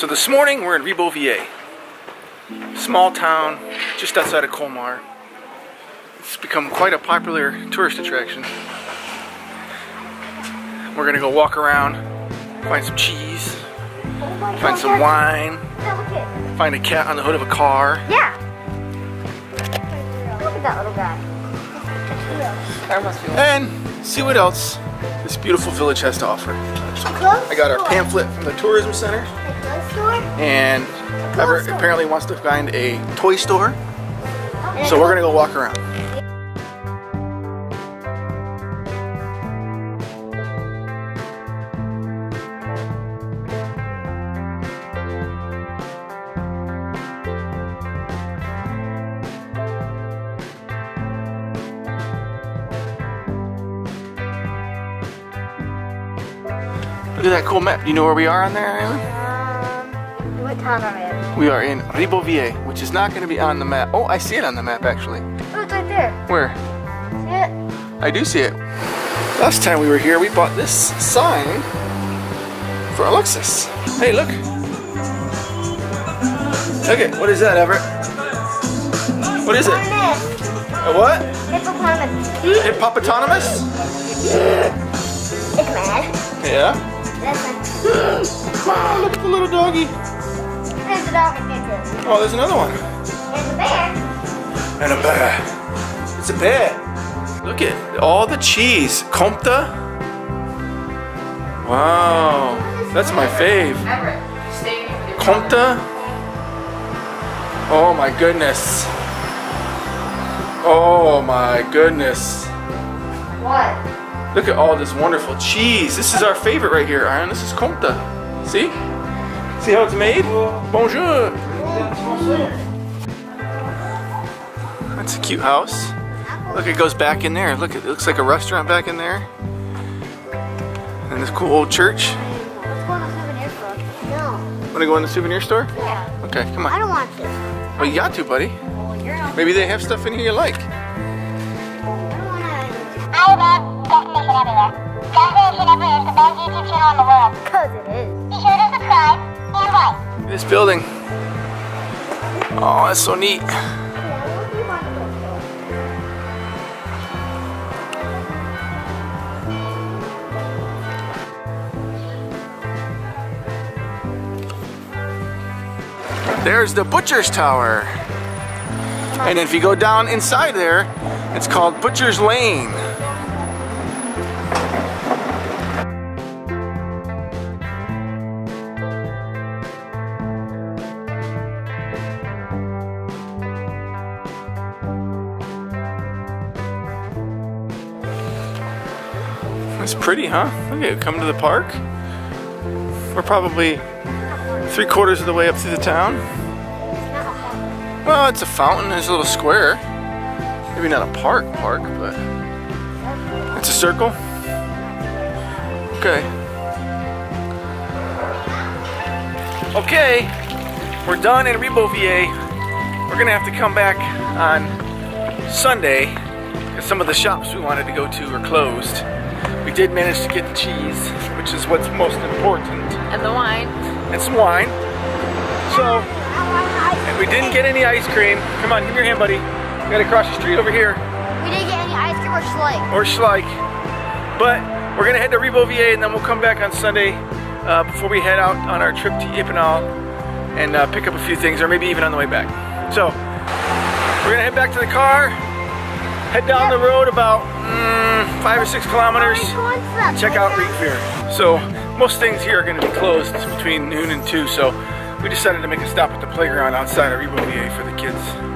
So this morning we're in Ribeauvillé, small town just outside of Colmar. It's become quite a popular tourist attraction. We're gonna go walk around, find some cheese, find some wine, find a cat on the hood of a car. Yeah. Look at that little guy. And see what else this beautiful village has to offer. I got our pamphlet from the tourism center, and Everett apparently wants to find a toy store, so we're gonna go walk around. Look at that cool map. Do you know where we are on there, Ailey? What town are we in? We are in Ribeauvillé, which is not going to be on the map. Oh, I see it on the map, actually. Oh, it's right there. Where? See it? I do see it. Last time we were here, we bought this sign for Alexis. Hey, look. Look it. What is that, Everett? What is it? A what? Hippopotamus. Hippopotamus? It's mad. Yeah? Wow, look at the little doggy. There's a dog in there too. Oh, there's another one. There's a bear. And a bear. It's a bear. Look at all the cheese. Comté. Wow. That's my fave. Comté. Oh my goodness. Oh my goodness. What? Look at all this wonderful cheese. This is our favorite right here, Iron. This is Comté. See? See how it's made? Bonjour. That's a cute house. Look, it goes back in there. Look, it looks like a restaurant back in there. And this cool old church. Let's go in the souvenir store. No. Want to go in the souvenir store? Yeah. Okay, come on. I don't want to. Well, you got to, buddy. Maybe they have stuff in here you like. This building. Oh, that's so neat. There's the Butcher's Tower. And if you go down inside there, it's called Butcher's Lane. It's pretty, huh? Look at it, come to the park. We're probably 3/4 of the way up through the town. Well, it's a fountain, there's a little square. Maybe not a park, but it's a circle. Okay. Okay, we're done in Ribeauvillé. We're gonna have to come back on Sunday because some of the shops we wanted to go to are closed. We did manage to get the cheese, which is what's most important. And the wine. And some wine. So, and we didn't get any ice cream. Come on, give me your hand, buddy. We gotta cross the street over here. We didn't get any ice cream or Schleich. Or Schleich. But we're gonna head to Ribeauvillé and then we'll come back on Sunday before we head out on our trip to Épinal and pick up a few things, or maybe even on the way back. So, we're gonna head back to the car, head down the road about 5 or 6 kilometers, check out Ribeauvillé. So most things here are going to be closed between noon and 2, so we decided to make a stop at the playground outside of Ribeauvillé for the kids.